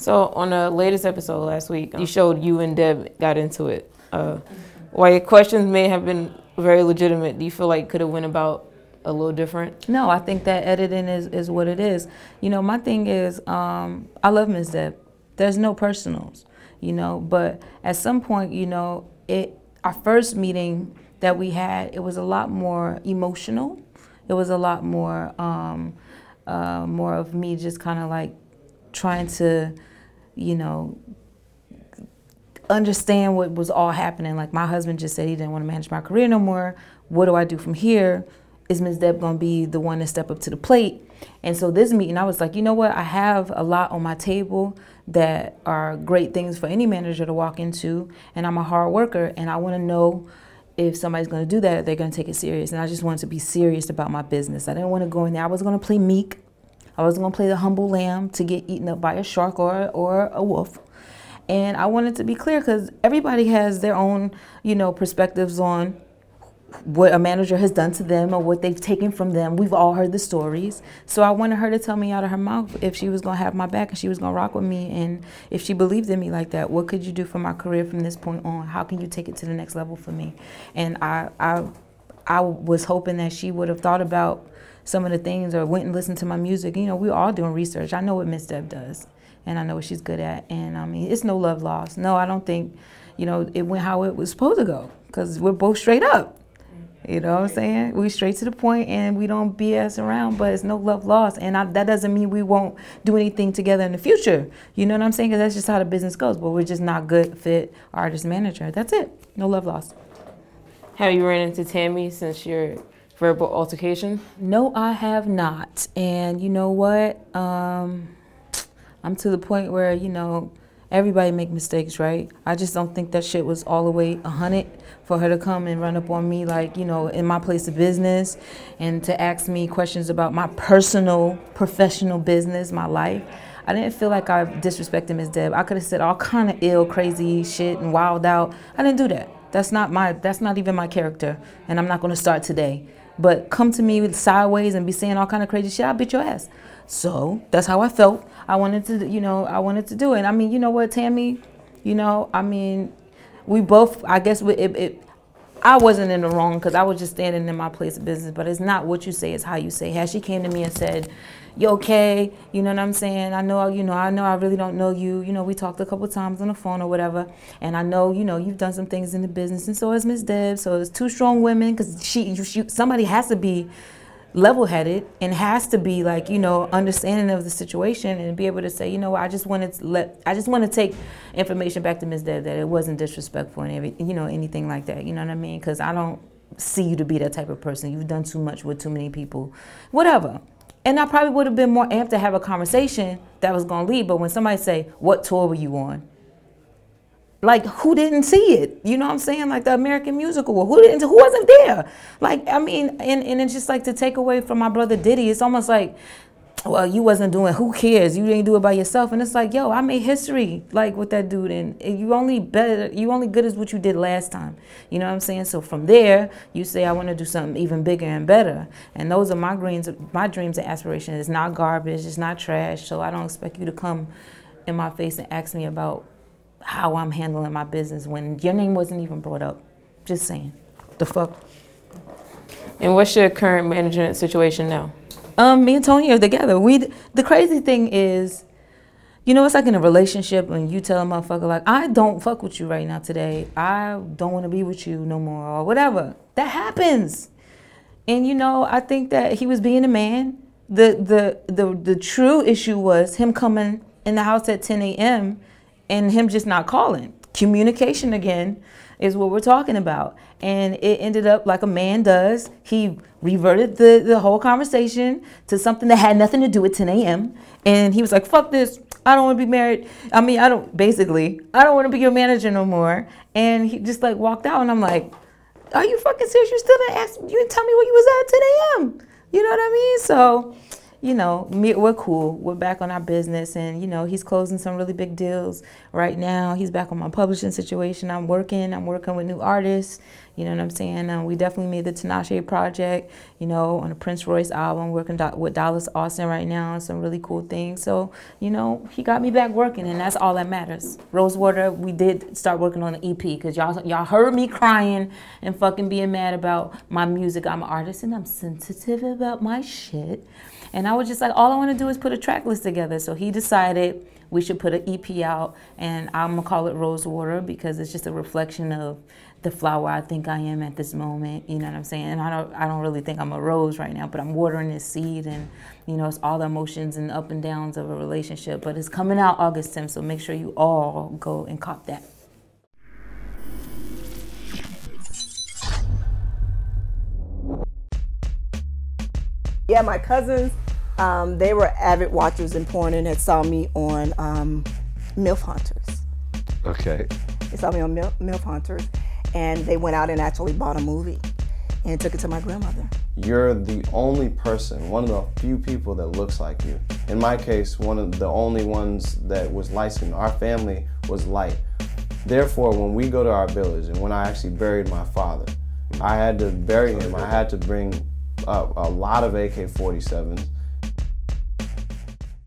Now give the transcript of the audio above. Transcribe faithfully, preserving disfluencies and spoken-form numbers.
So on the latest episode last week, you showed you and Deb got into it. Uh, while your questions may have been very legitimate, do you feel like could have went about a little different? No, I think that editing is, is what it is. You know, my thing is, um, I love Miz Deb. There's no personals, you know, but at some point, you know, it our first meeting that we had, it was a lot more emotional. It was a lot more, um, uh, more of me just kind of like trying to, you know, understand what was all happening. Like my husband just said he didn't want to manage my career no more. What do I do from here? Is Miz Deb gonna be the one to step up to the plate? And so this meeting, I was like, you know what? I have a lot on my table that are great things for any manager to walk into, and I'm a hard worker, and I wanna know if somebody's gonna do that, they're gonna take it serious. And I just wanted to be serious about my business. I didn't wanna go in there. I was gonna play meek. I wasn't gonna play the humble lamb to get eaten up by a shark or, or a wolf. And I wanted to be clear, because everybody has their own, you know, perspectives on what a manager has done to them or what they've taken from them. We've all heard the stories. So I wanted her to tell me out of her mouth if she was going to have my back and she was going to rock with me, and if she believed in me like that, what could you do for my career from this point on? How can you take it to the next level for me? And I, I, I was hoping that she would have thought about some of the things or went and listened to my music. You know, we're all doing research. I know what Miz Deb does, and I know what she's good at. And I mean, it's no love lost. No, I don't think, you know, it went how it was supposed to go, because we're both straight up. You know what I'm saying? We straight to the point, and we don't B S around, but it's no love lost. And I, that doesn't mean we won't do anything together in the future. You know what I'm saying? Because that's just how the business goes. But we're just not good fit artist manager. That's it. No love lost. Have you ran into Tammy since your verbal altercation? No, I have not. And you know what? Um, I'm to the point where, you know, everybody make mistakes, right? I just don't think that shit was all the way a hundred for her to come and run up on me, like, you know, in my place of business, and to ask me questions about my personal, professional business, my life. I didn't feel like I disrespected Miz Deb. I could have said all kind of ill, crazy shit and wild out. I didn't do that. That's not my, that's not even my character, and I'm not gonna start today. But come to me with sideways and be saying all kind of crazy shit, I'll beat your ass. So that's how I felt. I wanted to, you know, I wanted to do it. I mean, you know what, Tammy, you know, I mean, we both, I guess we, it, it, I wasn't in the wrong, because I was just standing in my place of business, but it's not what you say, it's how you say. Had she came to me and said, you okay, you know what I'm saying? I know, you know, I know I really don't know you. You know, we talked a couple times on the phone or whatever, and I know, you know, you've done some things in the business, and so is Miz Deb, so it's two strong women, because she, she, somebody has to be level-headed and has to be like, you know, understanding of the situation and be able to say, you know, I just wanted to let, I just want to take information back to Miz Deb that it wasn't disrespectful and every, you know, anything like that. You know what I mean? Because I don't see you to be that type of person. You've done too much with too many people, whatever. And I probably would have been more amped to have a conversation that was going to lead. But when somebody say, what tour were you on? Like, who didn't see it? You know what I'm saying? Like the American Musical. Who didn't? Who wasn't there? Like, I mean, and, and it's just like to take away from my brother Diddy, it's almost like, well, you wasn't doing, who cares? You didn't do it by yourself. And it's like, yo, I made history, like with that dude. And you only better, you only good as what you did last time. You know what I'm saying? So from there, you say, I want to do something even bigger and better. And those are my dreams, my dreams and aspirations. It's not garbage, it's not trash. So I don't expect you to come in my face and ask me about how I'm handling my business when your name wasn't even brought up. Just saying. The fuck? And what's your current management situation now? Um, me and Tony are together. We, the crazy thing is, you know, it's like in a relationship when you tell a motherfucker, like, I don't fuck with you right now today. I don't want to be with you no more or whatever. That happens. And, you know, I think that he was being a man. The, the, the, the true issue was him coming in the house at ten A M and him just not calling. Communication again is what we're talking about. And it ended up like a man does. He reverted the, the whole conversation to something that had nothing to do with ten A M And he was like, fuck this, I don't wanna be married. I mean, I don't, basically, I don't wanna be your manager no more. And he just like walked out, and I'm like, are you fucking serious? You still didn't ask, you didn't tell me where you was at ten A M You know what I mean? So, you know, we're cool. We're back on our business, and, you know, he's closing some really big deals right now. He's back on my publishing situation. I'm working. I'm working with new artists. You know what I'm saying? Um, we definitely made the Tinashe project, you know, on a Prince Royce album, working do with Dallas Austin right now, on some really cool things. So, you know, he got me back working, and that's all that matters. Rosewater, we did start working on an E P, because y'all y'all heard me crying and fucking being mad about my music. I'm an artist, and I'm sensitive about my shit. And I was just like, all I want to do is put a track list together. So he decided we should put an E P out, and I'm going to call it Rosewater, because it's just a reflection of the flower I think I am at this moment, you know what I'm saying? And I don't, I don't really think I'm a rose right now, but I'm watering this seed, and you know, it's all the emotions and up and downs of a relationship. But it's coming out August tenth, so make sure you all go and cop that. Yeah, my cousins, um, they were avid watchers in porn and had saw me on um, MILF Hunters. Okay. They saw me on Mil MILF Hunters, and they went out and actually bought a movie and took it to my grandmother. You're the only person, one of the few people that looks like you. In my case, one of the only ones that was light skinned. Our family was light. Therefore, when we go to our village, and when I actually buried my father, I had to bury him, I had to bring Uh, a lot of A K forty-sevens,